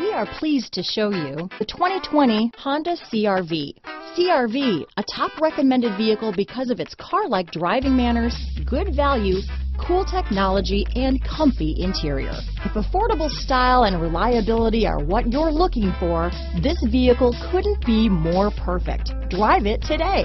We are pleased to show you the 2020 Honda CR-V. CR-V, a top recommended vehicle because of its car-like driving manners, good value, cool technology, and comfy interior. If affordable style and reliability are what you're looking for, this vehicle couldn't be more perfect. Drive it today.